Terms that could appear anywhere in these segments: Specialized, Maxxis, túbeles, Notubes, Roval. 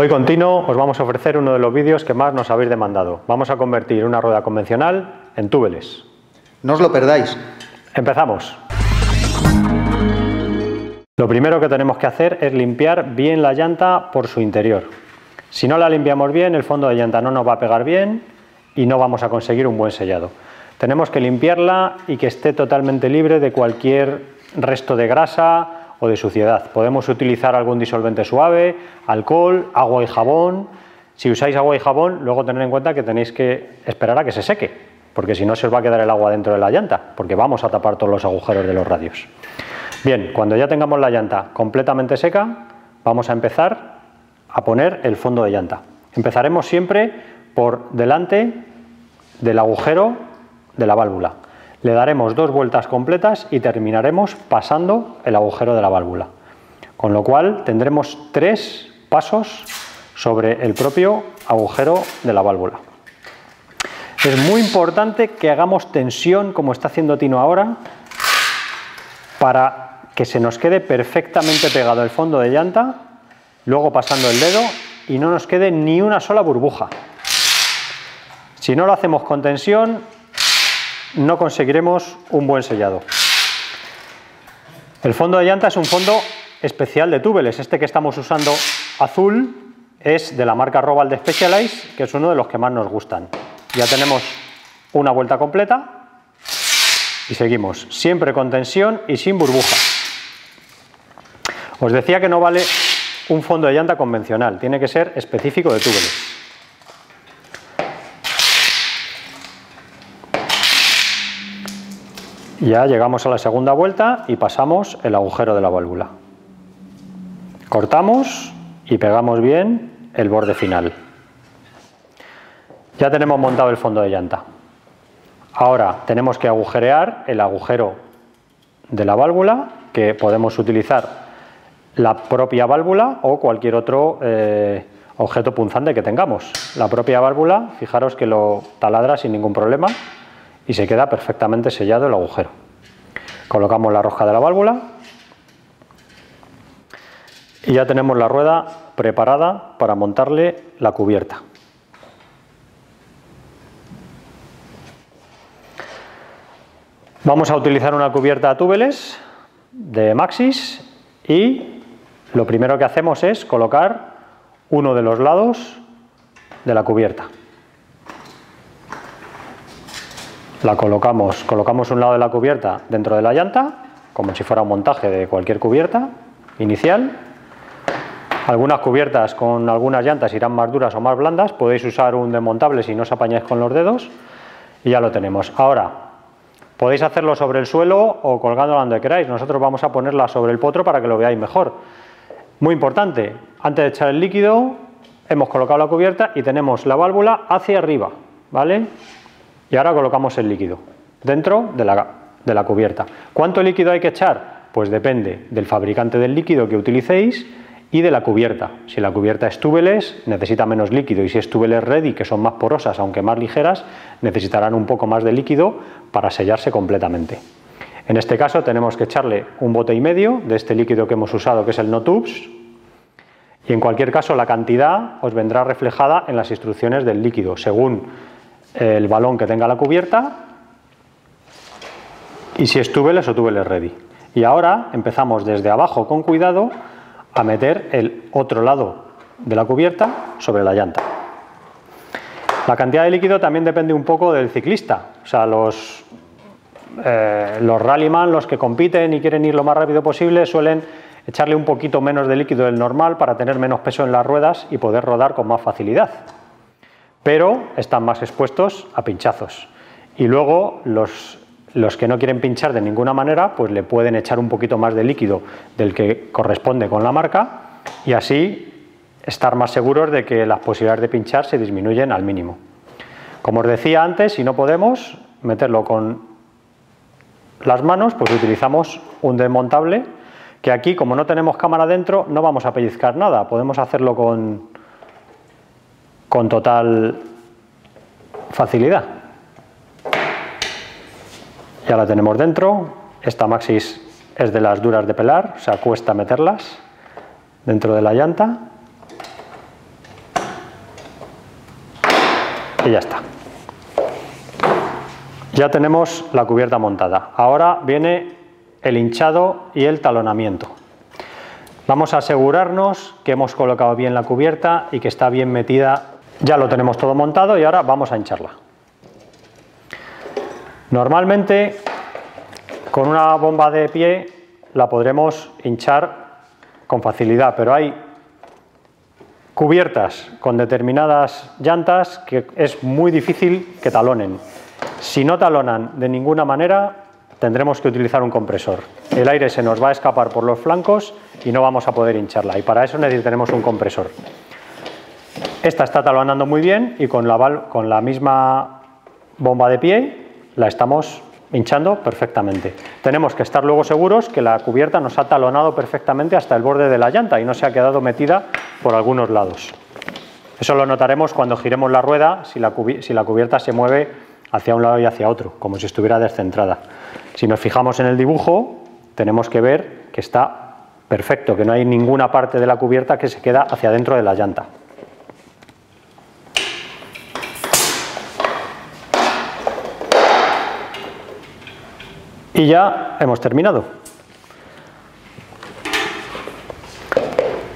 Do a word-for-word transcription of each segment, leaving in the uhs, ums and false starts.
Hoy continuo os vamos a ofrecer uno de los vídeos que más nos habéis demandado. Vamos a convertir una rueda convencional en túbeles. No os lo perdáis. Empezamos. Lo primero que tenemos que hacer es limpiar bien la llanta por su interior. Si no la limpiamos bien, el fondo de llanta no nos va a pegar bien y no vamos a conseguir un buen sellado. Tenemos que limpiarla y que esté totalmente libre de cualquier resto de grasa o de suciedad. Podemos utilizar algún disolvente suave, alcohol, agua y jabón. Si usáis agua y jabón, luego tened en cuenta que tenéis que esperar a que se seque, porque si no se os va a quedar el agua dentro de la llanta, porque vamos a tapar todos los agujeros de los radios. Bien, cuando ya tengamos la llanta completamente seca, vamos a empezar a poner el fondo de llanta. Empezaremos siempre por delante del agujero de la válvula. Le daremos dos vueltas completas y terminaremos pasando el agujero de la válvula. Con lo cual tendremos tres pasos sobre el propio agujero de la válvula. Es muy importante que hagamos tensión, como está haciendo Tino ahora, para que se nos quede perfectamente pegado el fondo de llanta, luego pasando el dedo y no nos quede ni una sola burbuja. Si no lo hacemos con tensión, no conseguiremos un buen sellado. El fondo de llanta es un fondo especial de túbeles. Este que estamos usando azul es de la marca Roval de Specialized, que es uno de los que más nos gustan. Ya tenemos una vuelta completa y seguimos, siempre con tensión y sin burbujas. Os decía que no vale un fondo de llanta convencional, tiene que ser específico de túbeles. Ya llegamos a la segunda vuelta y pasamos el agujero de la válvula. Cortamos y pegamos bien el borde final. Ya tenemos montado el fondo de llanta. Ahora tenemos que agujerear el agujero de la válvula, que podemos utilizar la propia válvula o cualquier otro eh, objeto punzante que tengamos. La propia válvula, fijaros que lo taladra sin ningún problema y se queda perfectamente sellado el agujero. Colocamos la rosca de la válvula y ya tenemos la rueda preparada para montarle la cubierta. Vamos a utilizar una cubierta túbeles de Maxxis y lo primero que hacemos es colocar uno de los lados de la cubierta. La colocamos, colocamos un lado de la cubierta dentro de la llanta, como si fuera un montaje de cualquier cubierta inicial. Algunas cubiertas con algunas llantas irán más duras o más blandas. Podéis usar un desmontable si no os apañáis con los dedos. Y ya lo tenemos. Ahora, podéis hacerlo sobre el suelo o colgándola donde queráis. Nosotros vamos a ponerla sobre el potro para que lo veáis mejor. Muy importante, antes de echar el líquido hemos colocado la cubierta y tenemos la válvula hacia arriba, ¿vale? Y ahora colocamos el líquido dentro de la, de la cubierta. ¿Cuánto líquido hay que echar? Pues depende del fabricante del líquido que utilicéis y de la cubierta. Si la cubierta es túbeles, necesita menos líquido, y si es túbeles ready, que son más porosas aunque más ligeras, necesitarán un poco más de líquido para sellarse completamente. En este caso tenemos que echarle un bote y medio de este líquido que hemos usado, que es el Notubes, y en cualquier caso la cantidad os vendrá reflejada en las instrucciones del líquido, según el balón que tenga la cubierta y si es túbeles o túbeles ready. Y ahora empezamos desde abajo con cuidado a meter el otro lado de la cubierta sobre la llanta. La cantidad de líquido también depende un poco del ciclista, o sea, los... Eh, los rallyman, los que compiten y quieren ir lo más rápido posible, suelen echarle un poquito menos de líquido del normal para tener menos peso en las ruedas y poder rodar con más facilidad, pero están más expuestos a pinchazos. Y luego los, los que no quieren pinchar de ninguna manera, pues le pueden echar un poquito más de líquido del que corresponde con la marca y así estar más seguros de que las posibilidades de pinchar se disminuyen al mínimo. Como os decía antes, si no podemos meterlo con las manos, pues utilizamos un desmontable, que aquí, como no tenemos cámara dentro, no vamos a pellizcar nada. Podemos hacerlo con, con total facilidad. Ya la tenemos dentro. Esta Maxxis es de las duras de pelar, o sea, cuesta meterlas dentro de la llanta. y ya está. Ya tenemos la cubierta montada. Ahora viene el hinchado y el talonamiento. Vamos a asegurarnos que hemos colocado bien la cubierta y que está bien metida. Ya lo tenemos todo montado y ahora vamos a hincharla. Normalmente con una bomba de pie la podremos hinchar con facilidad, pero hay cubiertas con determinadas llantas que es muy difícil que talonen. Si no talonan de ninguna manera, tendremos que utilizar un compresor. El aire se nos va a escapar por los flancos y no vamos a poder hincharla, y para eso necesitaremos un compresor. Esta está talonando muy bien y con la, con la misma bomba de pie la estamos hinchando perfectamente. Tenemos que estar luego seguros que la cubierta nos ha talonado perfectamente hasta el borde de la llanta y no se ha quedado metida por algunos lados. Eso lo notaremos cuando giremos la rueda, si la, si la cubierta se mueve hacia un lado y hacia otro, como si estuviera descentrada. Si nos fijamos en el dibujo, tenemos que ver que está perfecto, que no hay ninguna parte de la cubierta que se queda hacia dentro de la llanta. Y ya hemos terminado.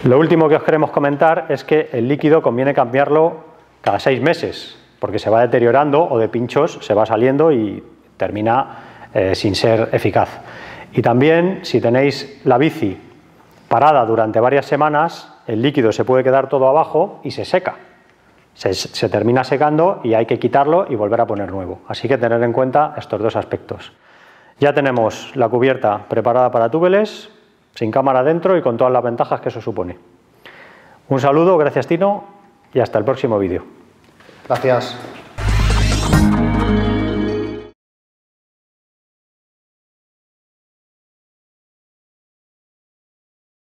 Lo último que os queremos comentar es que el líquido conviene cambiarlo cada seis meses, porque se va deteriorando o de pinchos se va saliendo y termina eh, sin ser eficaz. Y también, si tenéis la bici parada durante varias semanas, el líquido se puede quedar todo abajo y se seca. Se, se termina secando y hay que quitarlo y volver a poner nuevo. Así que tener en cuenta estos dos aspectos. Ya tenemos la cubierta preparada para túbeles, sin cámara dentro y con todas las ventajas que eso supone. Un saludo, gracias Tino, y hasta el próximo vídeo. Gracias.